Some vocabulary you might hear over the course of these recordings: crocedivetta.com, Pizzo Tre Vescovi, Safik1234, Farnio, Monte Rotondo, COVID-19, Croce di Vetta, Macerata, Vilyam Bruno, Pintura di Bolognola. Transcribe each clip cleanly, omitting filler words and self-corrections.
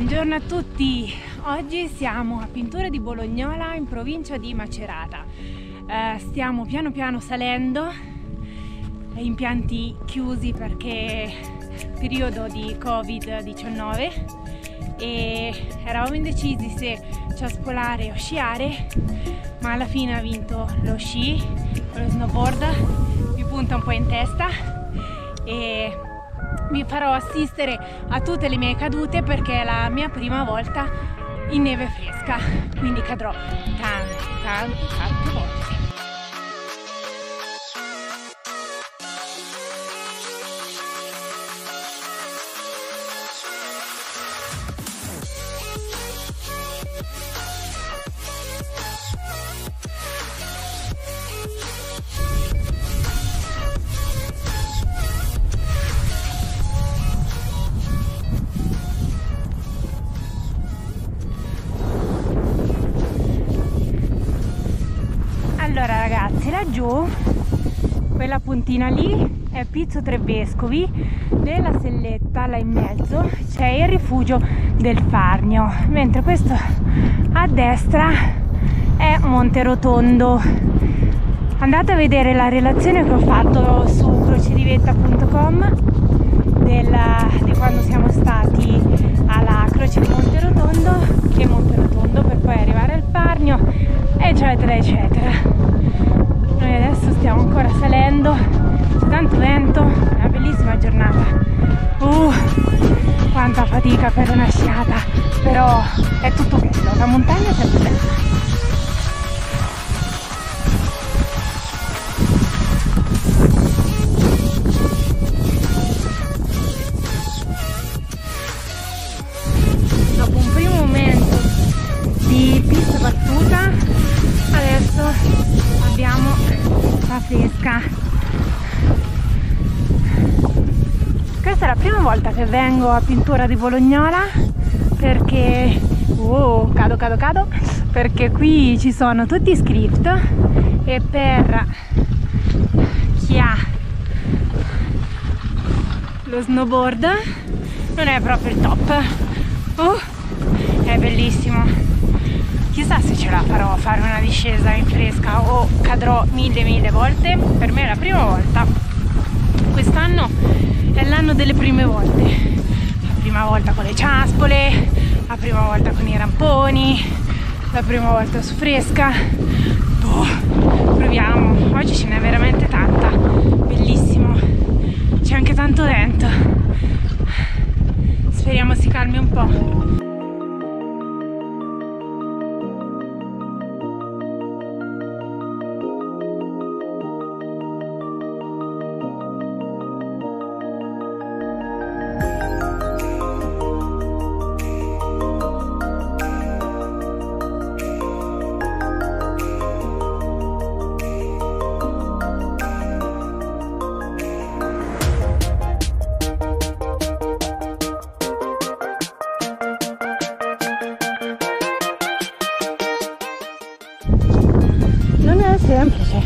Buongiorno a tutti, oggi siamo a Pintura di Bolognola in provincia di Macerata. Stiamo piano piano salendo, impianti chiusi perché periodo di Covid-19, e eravamo indecisi se ciaspolare o sciare, ma alla fine ha vinto lo sci, lo snowboard, mi punta un po' in testa e vi farò assistere a tutte le mie cadute perché è la mia prima volta in neve fresca, quindi cadrò tante volte. Allora ragazzi, laggiù, quella puntina lì è Pizzo Tre Vescovi, nella selletta là in mezzo c'è il rifugio del Farnio, mentre questo a destra è Monte Rotondo. Andate a vedere la relazione che ho fatto su crocedivetta.com di quando siamo stati alla Croce di Monte Rotondo per poi arrivare al Farnio, eccetera. Noi adesso stiamo ancora salendo, c'è tanto vento, è una bellissima giornata. Quanta fatica per una sciata, però è tutto bello, la montagna è sempre bella. Dopo un primo momento di pista battuta, adesso abbiamo la fresca. Questa è la prima volta che vengo a Pintura di Bolognola perché cado perché qui ci sono tutti i script, e per chi ha lo snowboard non è proprio il top. È bellissimo. Chissà se ce la farò a fare una discesa in fresca o cadrò mille volte. Per me è la prima volta. Quest'anno è l'anno delle prime volte. La prima volta con le ciaspole, la prima volta con i ramponi, la prima volta su fresca. Proviamo. Oggi ce n'è veramente tanta. Bellissimo. C'è anche tanto vento. Speriamo si calmi un po'. Semplice.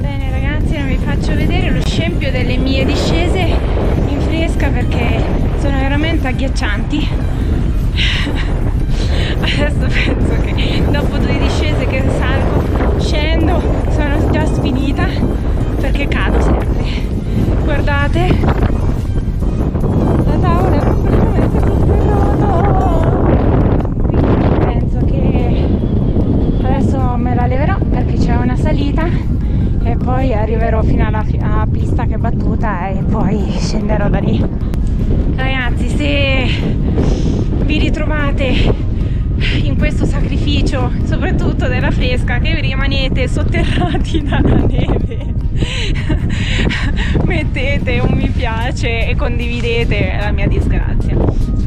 Bene ragazzi, non vi faccio vedere lo scempio delle mie discese in fresca perché sono veramente agghiaccianti. Adesso penso che dopo due discese che salgo, scendo, sono già sfinita perché cado sempre. Guardate, la tavola è completamente sotterrata. Me la leverò perché c'è una salita e poi arriverò fino alla pista che è battuta e poi scenderò da lì. Ragazzi, se vi ritrovate in questo sacrificio, soprattutto della fresca, che vi rimanete sotterrati dalla neve, mettete un mi piace e condividete la mia disgrazia.